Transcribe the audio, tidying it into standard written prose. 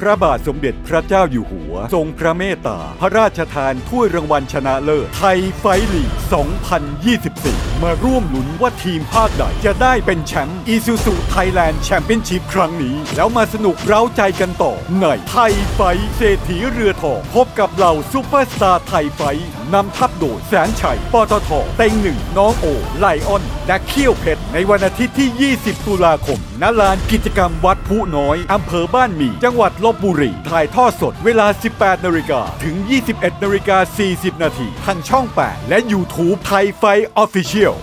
พระบาทสมเด็จพระเจ้าอยู่หัวทรงพระเมตตาพระราชทานถ้วยรางวัลชนะเลิศไทยไฟท์ลีก 2024 มาร่วมลุ้นว่าทีมภาคใดจะได้เป็นแชมป์ Isuzu Thailand Championship ครั้งนี้แล้วมาสนุกเร้าใจกันต่อในไทยไฟท์เศรษฐีเรือทองพบกับเหล่าซุปเปอร์สตาร์ไทยไฟท์นำทัพโดยแสนชัยปตท.เต็งหนึ่งน้องโอไลออนและเขี้ยวเพชรในวันอาทิตย์ที่ 20 ตุลาคมณลานกิจกรรมวัดผู้น้อยอำเภอบ้านหมี่จังหวัดลพบุรีถ่ายทอดสดเวลา 18 นาฬิกาถึง 21 นาฬิกา 40 นาทีทางช่อง 8 และ YouTube ไทยไฟท์ Official